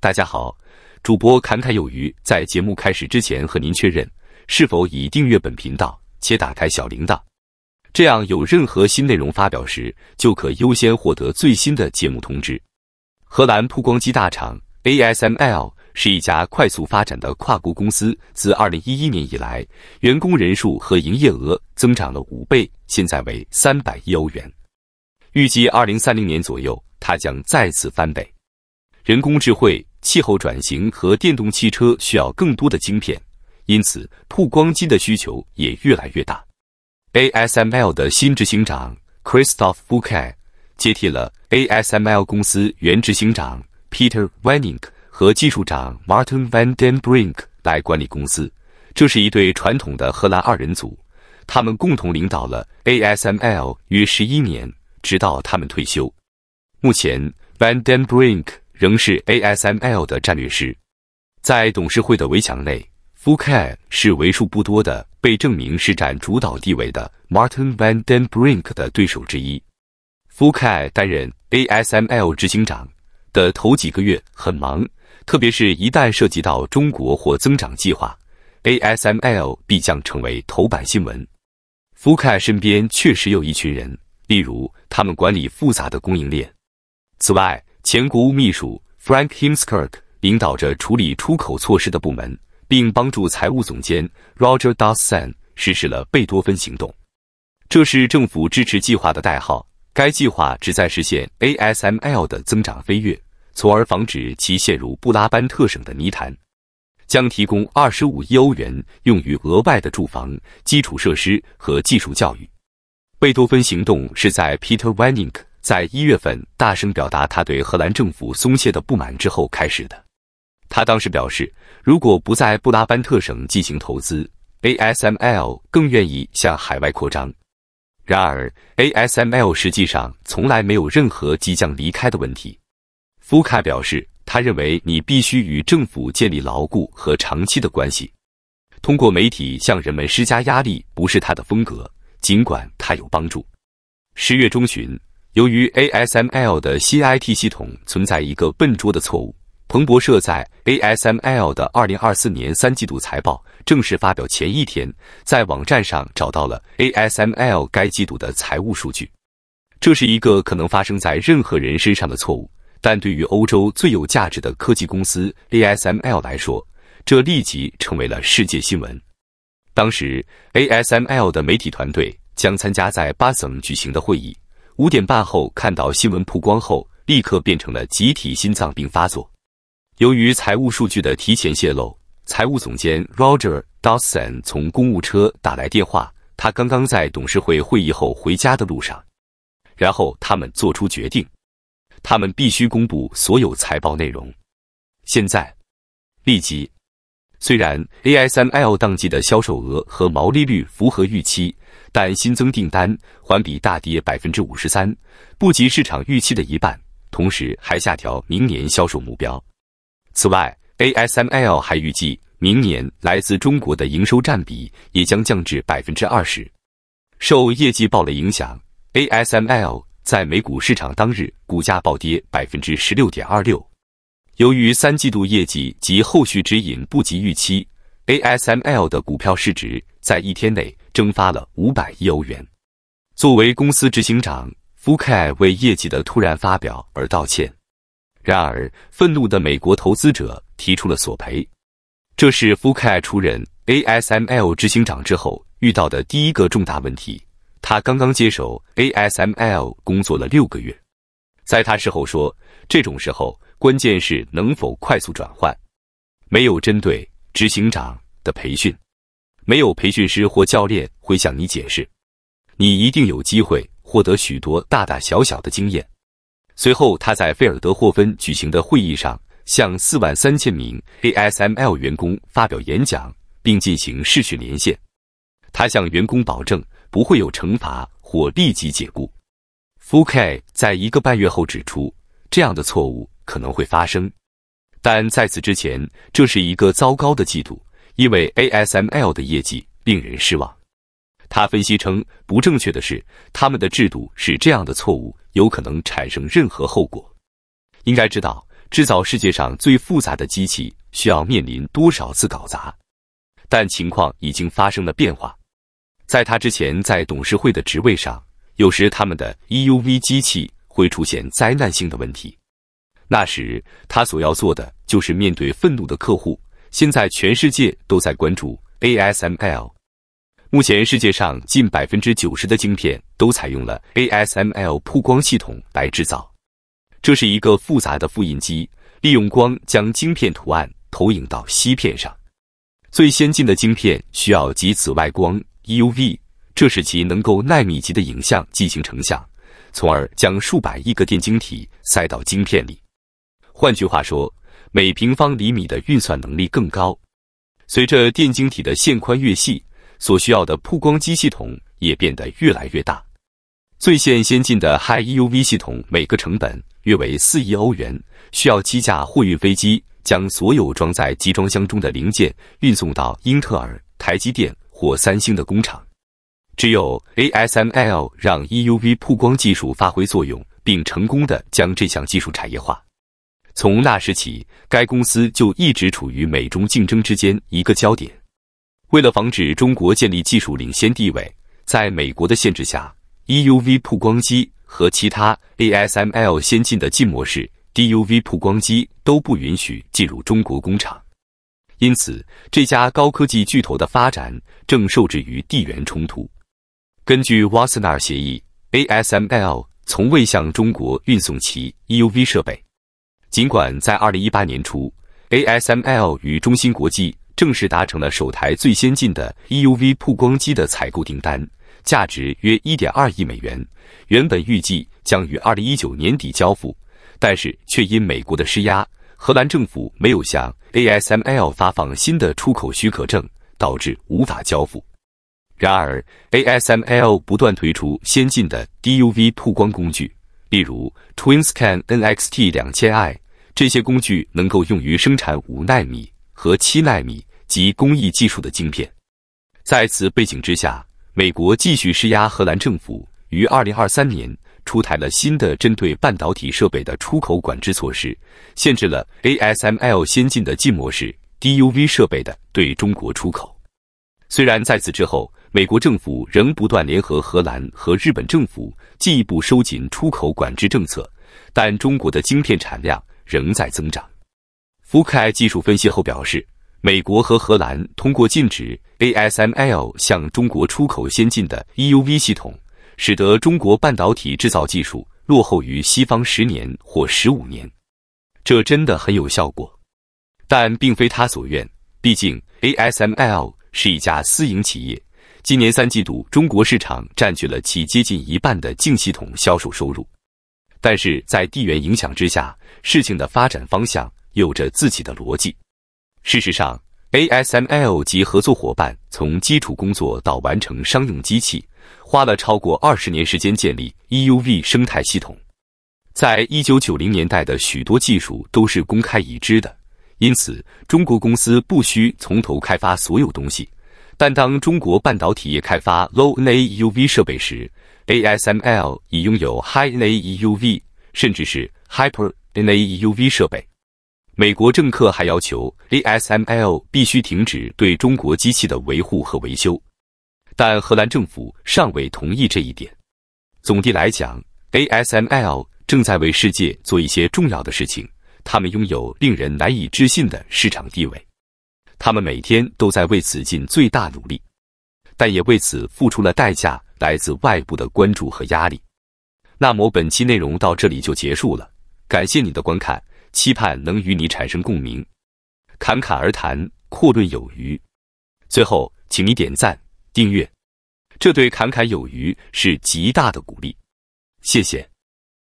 大家好，主播侃侃有余，在节目开始之前和您确认，是否已订阅本频道且打开小铃铛，这样有任何新内容发表时，就可优先获得最新的节目通知。荷兰曝光机大厂 ASML 是一家快速发展的跨国公司，自2011年以来，员工人数和营业额增长了5倍，现在为300亿欧元。预计2030年左右，它将再次翻倍。人工智慧、气候转型和电动汽车需要更多的晶片，因此曝光机的需求也越来越大。ASML 的新执行长 Christophe Fouquet 接替了 ASML 公司原执行长 Peter Wennink 和技术长 Martin van den Brink 来管理公司。这是一对传统的荷兰二人组，他们共同领导了 ASML 约11年，直到他们退休。目前 van den Brink 仍是 ASML 的战略师。在董事会的围墙内，Fouquet 是为数不多的被证明是占主导地位的 Martin van den Brink 的对手之一。Fouquet 担任 ASML 执行长的头几个月很忙，特别是一旦涉及到中国或增长计划， ASML 必将成为头版新闻。Fouquet 身边确实有一群人，例如他们管理复杂的供应链。此外，前国务秘书 Frank Hinsberg 领导着处理出口措施的部门，并帮助财务总监 Roger Dawson 实施了贝多芬行动，这是政府支持计划的代号。该计划旨在实现 ASML 的增长飞跃，从而防止其陷入布拉班特省的泥潭。将提供25亿欧元用于额外的住房、基础设施和技术教育。贝多芬行动是在 Peter Wennink 在1月份大声表达他对荷兰政府松懈的不满之后开始的。他当时表示，如果不在布拉班特省进行投资， ASML 更愿意向海外扩张。然而 ASML 实际上从来没有任何即将离开的问题。福凯表示，他认为你必须与政府建立牢固和长期的关系。通过媒体向人们施加压力不是他的风格，尽管他有帮助。10月中旬，由于 ASML 的新 IT 系统存在一个笨拙的错误，彭博社在 ASML 的2024年3季度财报正式发表前一天，在网站上找到了 ASML 该季度的财务数据。这是一个可能发生在任何人身上的错误，但对于欧洲最有价值的科技公司 ASML 来说，这立即成为了世界新闻。当时 ASML 的媒体团队将参加在巴省举行的会议，5点半后看到新闻曝光后，立刻变成了集体心脏病发作。由于财务数据的提前泄露，财务总监 Roger Dawson 从公务车打来电话，他刚刚在董事会会议后回家的路上。然后他们做出决定，他们必须公布所有财报内容。现在，立即。虽然 ASML 当季的销售额和毛利率符合预期，但新增订单环比大跌 53%， 不及市场预期的一半，同时还下调明年销售目标。此外 ，ASML 还预计明年来自中国的营收占比也将降至 20%。受业绩暴雷影响 ，ASML 在美股市场当日股价暴跌 16.26%。由于三季度业绩及后续指引不及预期 ，ASML 的股票市值在一天内蒸发了500亿欧元。作为公司执行长，福凯为业绩的突然发表而道歉。然而，愤怒的美国投资者提出了索赔。这是福凯出任 ASML 执行长之后遇到的第一个重大问题。他刚刚接手 ASML 工作了6个月。在他事后说，这种时候关键是能否快速转换。没有针对执行长的培训，没有培训师或教练会向你解释。你一定有机会获得许多大大小小的经验。随后，他在菲尔德霍芬举行的会议上，向43000名 ASML 员工发表演讲，并进行视讯连线。他向员工保证不会有惩罚或立即解雇。Fouquet 在1个半月后指出，这样的错误可能会发生，但在此之前，这是一个糟糕的季度，因为 ASML 的业绩令人失望。他分析称，不正确的是，他们的制度使这样的错误有可能产生任何后果。应该知道，制造世界上最复杂的机器需要面临多少次搞砸？但情况已经发生了变化。在他之前在董事会的职位上，有时他们的 EUV 机器会出现灾难性的问题。那时他所要做的就是面对愤怒的客户。现在全世界都在关注 ASML。 目前世界上近 90% 的晶片都采用了 ASML 曝光系统来制造。这是一个复杂的复印机，利用光将晶片图案投影到皙片上。最先进的晶片需要极紫外光 EUV， 这使其能够纳米级的影像进行成像，从而将数百亿个电晶体塞到晶片里。换句话说，每平方厘米的运算能力更高。随着电晶体的线宽越细，所需要的曝光机系统也变得越来越大。最先进的 High EUV 系统每个成本约为4亿欧元，需要7架货运飞机将所有装在集装箱中的零件运送到英特尔、台积电或三星的工厂。只有 ASML 让 EUV 曝光技术发挥作用，并成功地将这项技术产业化。从那时起，该公司就一直处于美中竞争之间一个焦点。为了防止中国建立技术领先地位，在美国的限制下 ，EUV 曝光机和其他 ASML 先进的浸没式 DUV 曝光机都不允许进入中国工厂。因此，这家高科技巨头的发展正受制于地缘冲突。根据瓦斯纳尔协议 ，ASML 从未向中国运送其 EUV 设备。尽管在2018年初 ，ASML 与中芯国际正式达成了首台最先进的 EUV 曝光机的采购订单，价值约 1.2 亿美元。原本预计将于2019年底交付，但是却因美国的施压，荷兰政府没有向 ASML 发放新的出口许可证，导致无法交付。然而 ，ASML 不断推出先进的 DUV 曝光工具，例如 Twinscan NXT 2000i， 这些工具能够用于生产5奈米和7奈米。及工艺技术的晶片。在此背景之下，美国继续施压荷兰政府，于2023年出台了新的针对半导体设备的出口管制措施，限制了 ASML 先进的浸没式 DUV 设备的对中国出口。虽然在此之后，美国政府仍不断联合荷兰和日本政府进一步收紧出口管制政策，但中国的晶片产量仍在增长。福凯技术分析后表示，美国和荷兰通过禁止 ASML 向中国出口先进的 EUV 系统，使得中国半导体制造技术落后于西方10年或15年。这真的很有效果，但并非他所愿。毕竟 ASML 是一家私营企业，今年3季度中国市场占据了其接近一半的净系统销售收入。但是在地缘影响之下，事情的发展方向有着自己的逻辑。事实上 ，ASML 及合作伙伴从基础工作到完成商用机器，花了超过20年时间建立 EUV 生态系统。在1990年代的许多技术都是公开已知的，因此中国公司不需从头开发所有东西。但当中国半导体业开发 Low NA EUV 设备时 ，ASML 已拥有 High NA EUV， 甚至是 Hyper NA EUV 设备。美国政客还要求 ASML 必须停止对中国机器的维护和维修，但荷兰政府尚未同意这一点。总的来讲， ASML 正在为世界做一些重要的事情，他们拥有令人难以置信的市场地位，他们每天都在为此尽最大努力，但也为此付出了代价，来自外部的关注和压力。那么本期内容到这里就结束了，感谢你的观看。期盼能与你产生共鸣，侃侃而谈，阔论有余。最后，请你点赞、订阅，这对侃侃有余是极大的鼓励。谢谢。